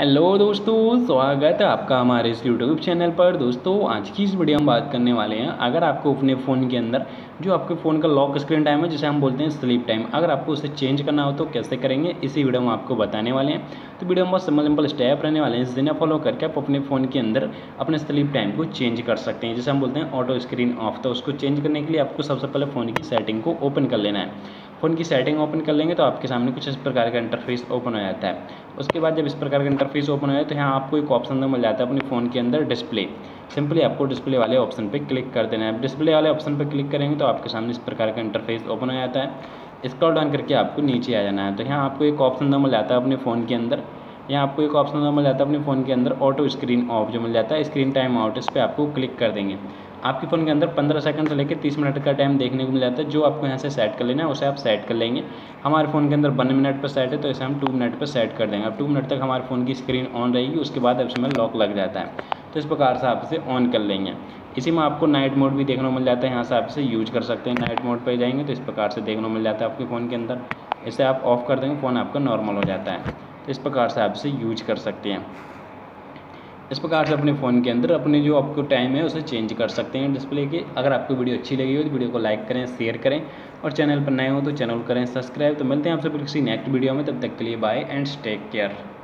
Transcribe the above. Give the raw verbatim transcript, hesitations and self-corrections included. Hello दोस्तों, स्वागत है आपका हमारे इस यूट्यूब चैनल पर। दोस्तों आज की इस वीडियो में बात करने वाले हैं, अगर आपको अपने फ़ोन के अंदर जो आपके फ़ोन का लॉक स्क्रीन टाइम है जिसे हम बोलते हैं स्लीप टाइम, अगर आपको उसे चेंज करना हो तो कैसे करेंगे इसी वीडियो में आपको बताने वाले हैं। तो वीडियो में बहुत सिंपल सिंपल स्टेप रहने वाले हैं जिन्हें फॉलो करके आप अपने फ़ोन के अंदर अपने स्लीप टाइम को चेंज कर सकते हैं जिसे हम बोलते हैं ऑटो स्क्रीन ऑफ। तो उसको चेंज करने के लिए आपको सबसे पहले फ़ोन की सेटिंग को ओपन कर लेना है। फ़ोन की सेटिंग ओपन कर लेंगे तो आपके सामने कुछ इस प्रकार का इंटरफेस ओपन हो जाता है। उसके बाद जब इस प्रकार का इंटरफेस ओपन हो जाए तो यहाँ आपको एक ऑप्शन मिल जाता है अपने फ़ोन के अंदर डिस्प्ले। सिंपली आपको डिस्प्ले वाले ऑप्शन पे क्लिक कर देना है। आप डिस्प्ले वाले ऑप्शन पे क्लिक करेंगे तो आपके सामने इस प्रकार का इंटरफेस ओपन हो जाता है। स्क्रॉल डाउन करके आपको नीचे आ जाना है। तो यहाँ आपको एक ऑप्शन मिल जाता है अपने फ़ोन के अंदर यहाँ आपको एक ऑप्शन मिल जाता है अपने फ़ोन के अंदर ऑटो स्क्रीन ऑफ जो मिल जाता है, स्क्रीन टाइम आउट, इस पर आपको क्लिक कर देंगे। आपके फ़ोन के अंदर पंद्रह सेकंड से लेकर तीस मिनट का टाइम देखने को मिल जाता है। जो आपको यहाँ से सेट कर लेना है उसे आप सेट कर लेंगे। हमारे फ़ोन के अंदर वन मिनट पर सेट है तो इसे हम टू मिनट पर सेट कर देंगे। अब टू मिनट तक हमारे फ़ोन की स्क्रीन ऑन रहेगी, उसके बाद अब इसमें लॉक लग जाता है। तो इस प्रकार से आप इसे ऑन कर लेंगे। इसी में आपको नाइट मोड भी देखने को मिल जाता है, यहाँ से आप इसे यूज़ कर सकते हैं। नाइट मोड पर जाएंगे तो इस प्रकार से देखने को मिल जाता है आपके फ़ोन के अंदर। इसे आप ऑफ़ कर देंगे, फ़ोन आपका नॉर्मल हो जाता है। तो इस प्रकार से आप इसे यूज कर सकते हैं। इस प्रकार से अपने फ़ोन के अंदर अपने जो आपको टाइम है उसे चेंज कर सकते हैं डिस्प्ले के। अगर आपको वीडियो अच्छी लगी हो तो वीडियो को लाइक करें, शेयर करें और चैनल पर नए हो तो चैनल करें सब्सक्राइब। तो मिलते हैं आपसे फिर किसी नेक्स्ट वीडियो में, तब तक के लिए बाय एंड टेक केयर।